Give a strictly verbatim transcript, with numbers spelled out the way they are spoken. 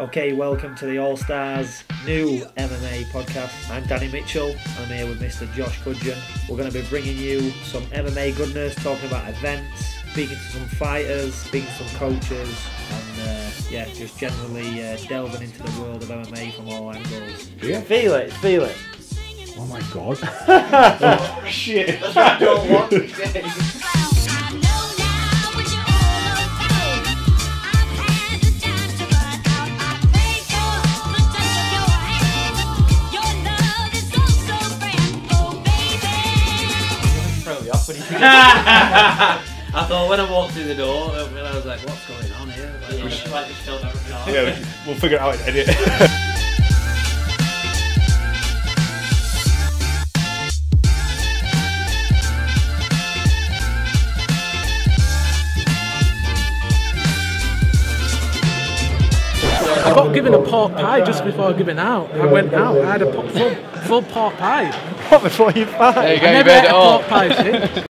Okay, welcome to the All Stars new M M A podcast. I'm Danny Mitchell. I'm here with Mister Josh Gudgeon. We're going to be bringing you some M M A goodness, talking about events, speaking to some fighters, speaking to some coaches, and uh, yeah, just generally uh, delving into the world of M M A from all angles. Yeah. Feel it, feel it. Oh my god. Oh, shit. I don't want to say. I thought when I walked through the door, I was like, what's going on here? Like, yeah, we should, like, just film everything out. Yeah, we should, we'll figure it out and edit. I got given a pork pie just before giving out. I went out, I had a full, full pork pie. What, before you fight? There you go, I never you ate it a all. pork pie, see?